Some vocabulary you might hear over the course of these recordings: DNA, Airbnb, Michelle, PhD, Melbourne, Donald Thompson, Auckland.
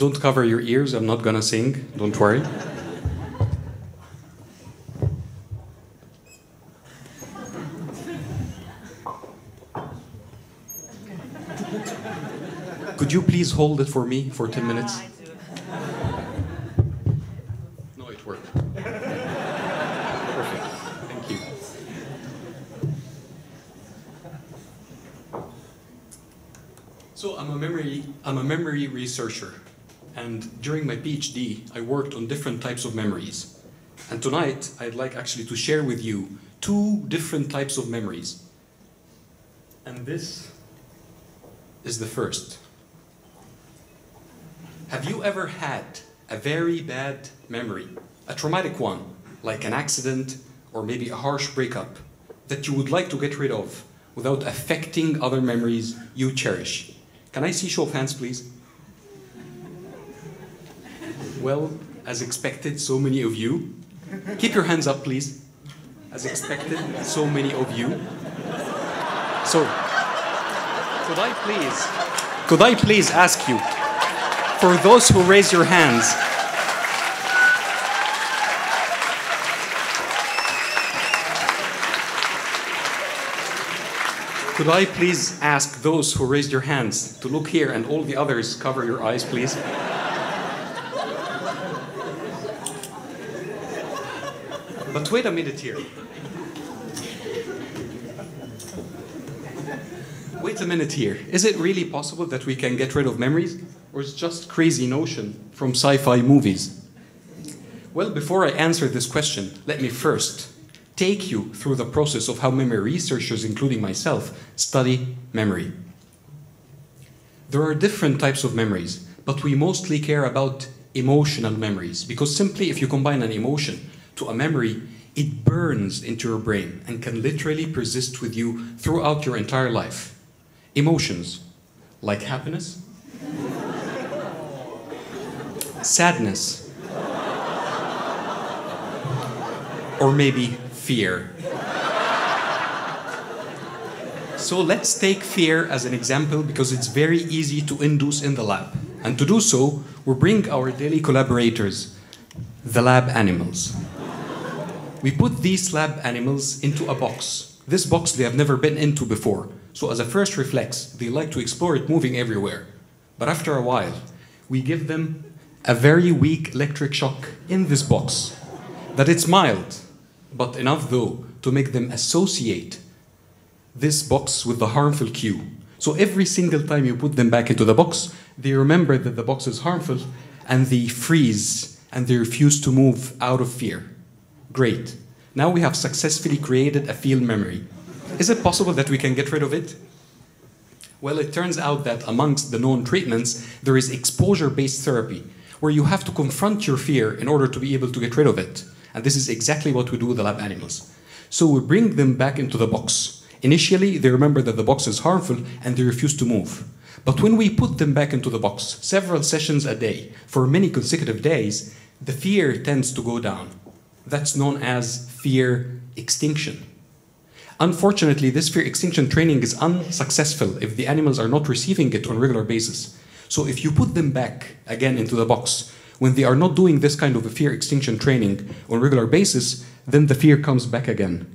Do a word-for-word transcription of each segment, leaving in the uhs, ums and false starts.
Don't cover your ears, I'm not gonna sing, don't worry. Could you please hold it for me for ten yeah, minutes? I do. No, it worked. Perfect. Thank you. So I'm a memory, I'm a memory researcher, and during my PhD, I worked on different types of memories. And tonight, I'd like actually to share with you two different types of memories. And this is the first. Have you ever had a very bad memory, a traumatic one, like an accident or maybe a harsh breakup, that you would like to get rid of without affecting other memories you cherish? Can I see show of hands, please? Well, as expected, so many of you. Keep your hands up, please. As expected, so many of you. So, could I please, could I please ask you, for those who raise your hands, could I please ask those who raised your hands to look here, and all the others cover your eyes, please? But wait a minute here. Wait a minute here. Is it really possible that we can get rid of memories? Or it's just crazy notion from sci-fi movies? Well, before I answer this question, let me first take you through the process of how memory researchers, including myself, study memory. There are different types of memories, but we mostly care about emotional memories, because simply if you combine an emotion to a memory, it burns into your brain and can literally persist with you throughout your entire life. Emotions like happiness, sadness, or maybe fear. So let's take fear as an example, because it's very easy to induce in the lab. And to do so, we bring our daily collaborators, the lab animals. We put these lab animals into a box. This box they have never been into before. So as a first reflex, they like to explore it, moving everywhere. But after a while, we give them a very weak electric shock in this box, that it's mild, but enough though to make them associate this box with the harmful cue. So every single time you put them back into the box, they remember that the box is harmful, and they freeze and they refuse to move out of fear. Great. Now we have successfully created a field memory. Is it possible that we can get rid of it? Well, it turns out that amongst the known treatments, there is exposure-based therapy, where you have to confront your fear in order to be able to get rid of it. And this is exactly what we do with the lab animals. So we bring them back into the box. Initially, they remember that the box is harmful and they refuse to move. But when we put them back into the box, several sessions a day, for many consecutive days, the fear tends to go down. That's known as fear extinction. Unfortunately, this fear extinction training is unsuccessful if the animals are not receiving it on a regular basis. So if you put them back again into the box, when they are not doing this kind of a fear extinction training on a regular basis, then the fear comes back again.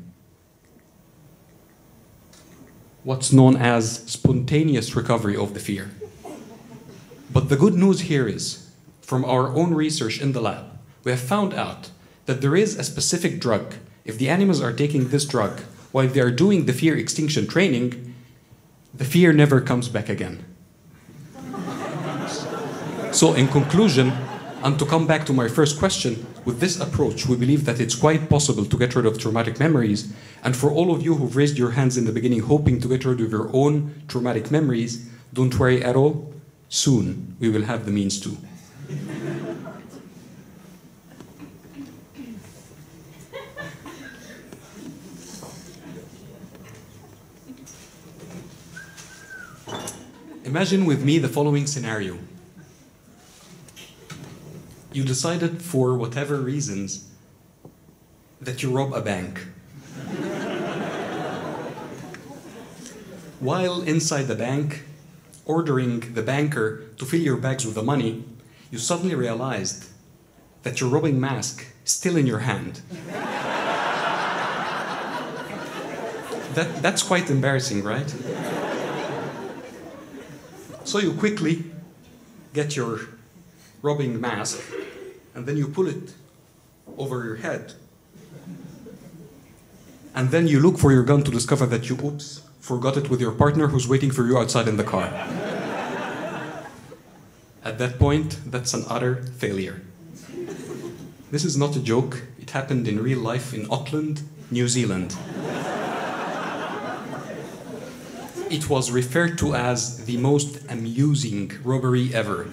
What's known as spontaneous recovery of the fear. But the good news here is, from our own research in the lab, we have found out that there is a specific drug. If the animals are taking this drug while they are doing the fear extinction training, the fear never comes back again. So in conclusion, and to come back to my first question, with this approach, we believe that it's quite possible to get rid of traumatic memories. And for all of you who've raised your hands in the beginning hoping to get rid of your own traumatic memories, don't worry at all. Soon, we will have the means to. Imagine with me the following scenario. You decided, for whatever reasons, that you rob a bank. While inside the bank, ordering the banker to fill your bags with the money, you suddenly realized that your robbing mask is still in your hand. That, that's quite embarrassing, right? So you quickly get your robbing mask and then you pull it over your head. And then you look for your gun to discover that you, oops, forgot it with your partner who's waiting for you outside in the car. At that point, that's an utter failure. This is not a joke. It happened in real life in Auckland, New Zealand. It was referred to as the most amusing robbery ever,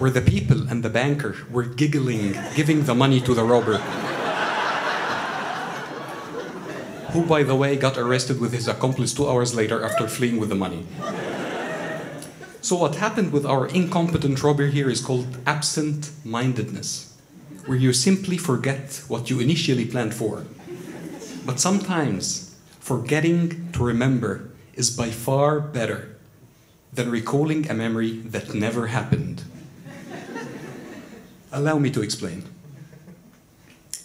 where the people and the banker were giggling, giving the money to the robber, who, by the way, got arrested with his accomplice two hours later after fleeing with the money. So what happened with our incompetent robber here is called absent-mindedness, where you simply forget what you initially planned for. But sometimes, forgetting to remember is by far better than recalling a memory that never happened. Allow me to explain.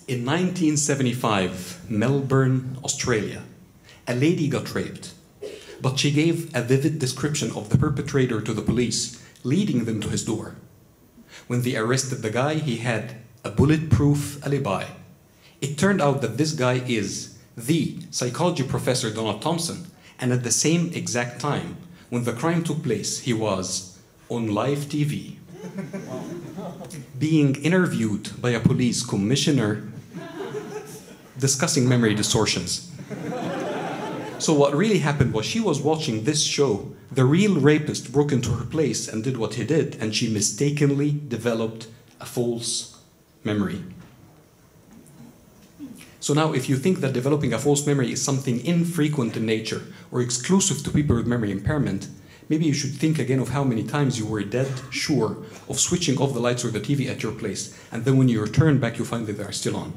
In nineteen seventy-five, Melbourne, Australia, a lady got raped, but she gave a vivid description of the perpetrator to the police, leading them to his door. When they arrested the guy, he had a bulletproof alibi. It turned out that this guy is the psychology professor Donald Thompson, and at the same exact time, when the crime took place, he was on live T V, being interviewed by a police commissioner discussing memory distortions. So what really happened was she was watching this show. The real rapist broke into her place and did what he did, and she mistakenly developed a false memory. So now if you think that developing a false memory is something infrequent in nature or exclusive to people with memory impairment, maybe you should think again of how many times you were dead sure of switching off the lights or the T V at your place, and then when you return back you find that they are still on.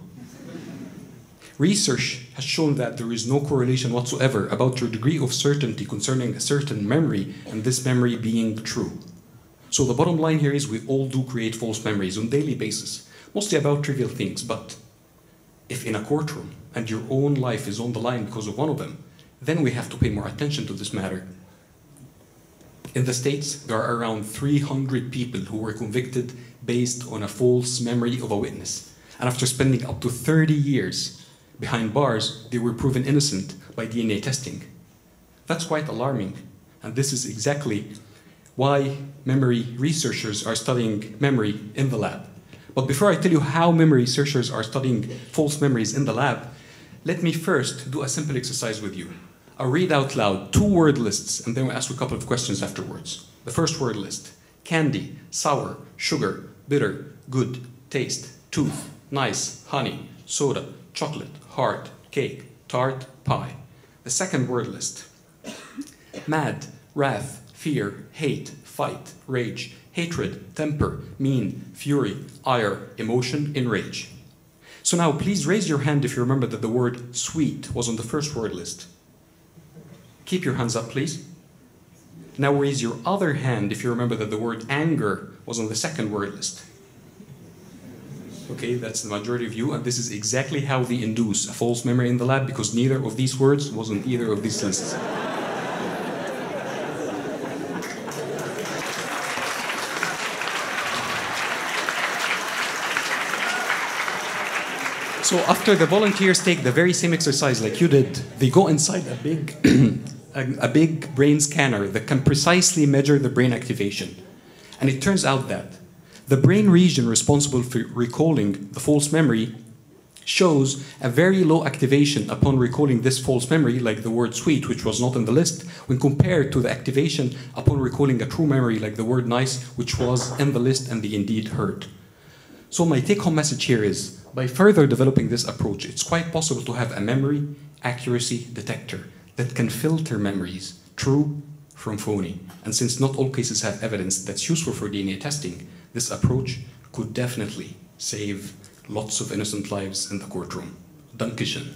Research has shown that there is no correlation whatsoever about your degree of certainty concerning a certain memory and this memory being true. So the bottom line here is we all do create false memories on a daily basis, mostly about trivial things, but if in a courtroom and your own life is on the line because of one of them, then we have to pay more attention to this matter. In the States, there are around three hundred people who were convicted based on a false memory of a witness. And after spending up to thirty years behind bars, they were proven innocent by D N A testing. That's quite alarming. And this is exactly why memory researchers are studying memory in the lab. But before I tell you how memory researchers are studying false memories in the lab, let me first do a simple exercise with you. I'll read out loud two word lists, and then we'll ask you a couple of questions afterwards. The first word list: candy, sour, sugar, bitter, good, taste, tooth, nice, honey, soda, chocolate, heart, cake, tart, pie. The second word list: mad, wrath, fear, hate, fight, rage, hatred, temper, mean, fury, ire, emotion, enrage. So now please raise your hand if you remember that the word sweet was on the first word list. Keep your hands up, please. Now raise your other hand if you remember that the word anger was on the second word list. Okay, that's the majority of you, and this is exactly how they induce a false memory in the lab, because neither of these words was on either of these lists. So after the volunteers take the very same exercise like you did, they go inside a big, a, a big brain scanner that can precisely measure the brain activation. And it turns out that the brain region responsible for recalling the false memory shows a very low activation upon recalling this false memory, like the word sweet, which was not in the list, when compared to the activation upon recalling a true memory, like the word nice, which was in the list and they indeed heard. So my take-home message here is, by further developing this approach, it's quite possible to have a memory accuracy detector that can filter memories, true from phony. And since not all cases have evidence that's useful for D N A testing, this approach could definitely save lots of innocent lives in the courtroom. Dankeschön.